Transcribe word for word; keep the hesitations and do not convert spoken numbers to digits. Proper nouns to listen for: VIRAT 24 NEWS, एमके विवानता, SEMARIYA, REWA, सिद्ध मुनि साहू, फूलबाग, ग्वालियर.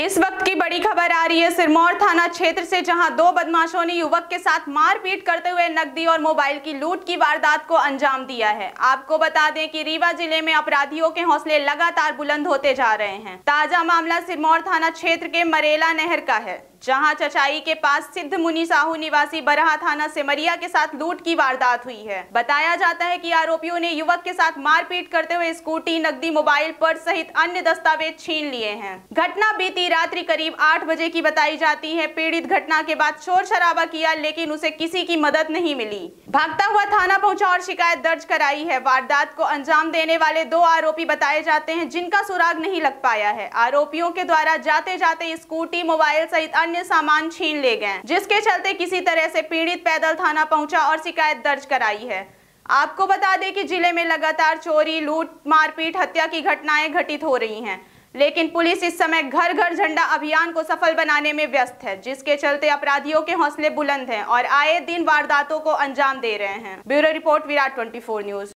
इस वक्त की बड़ी खबर आ रही है सिरमौर थाना क्षेत्र से, जहां दो बदमाशों ने युवक के साथ मारपीट करते हुए नकदी और मोबाइल की लूट की वारदात को अंजाम दिया है। आपको बता दें कि रीवा जिले में अपराधियों के हौसले लगातार बुलंद होते जा रहे हैं। ताजा मामला सिरमौर थाना क्षेत्र के मरेला नहर का है, जहां चचाई के पास सिद्ध मुनि साहू निवासी बरहा थाना सेमरिया के साथ लूट की वारदात हुई है। बताया जाता है कि आरोपियों ने युवक के साथ मारपीट करते हुए स्कूटी, नकदी, मोबाइल, पर्स सहित अन्य दस्तावेज छीन लिए हैं। घटना बीती रात्रि करीब आठ बजे की बताई जाती है। पीड़ित घटना के बाद शोर शराबा किया, लेकिन उसे किसी की मदद नहीं मिली। भागता हुआ थाना पहुँचा और शिकायत दर्ज कराई है। वारदात को अंजाम देने वाले दो आरोपी बताए जाते हैं, जिनका सुराग नहीं लग पाया है। आरोपियों के द्वारा जाते जाते स्कूटी, मोबाइल सहित अन्य सामान छीन ले गए, जिसके चलते किसी तरह से पीड़ित पैदल थाना पहुंचा और शिकायत दर्ज कराई है। आपको बता दें कि जिले में लगातार चोरी, लूट, मारपीट, हत्या की घटनाएं घटित हो रही हैं, लेकिन पुलिस इस समय घर घर झंडा अभियान को सफल बनाने में व्यस्त है, जिसके चलते अपराधियों के हौसले बुलंद हैं और आए दिन वारदातों को अंजाम दे रहे हैं। Bureau report, Virat twenty four news.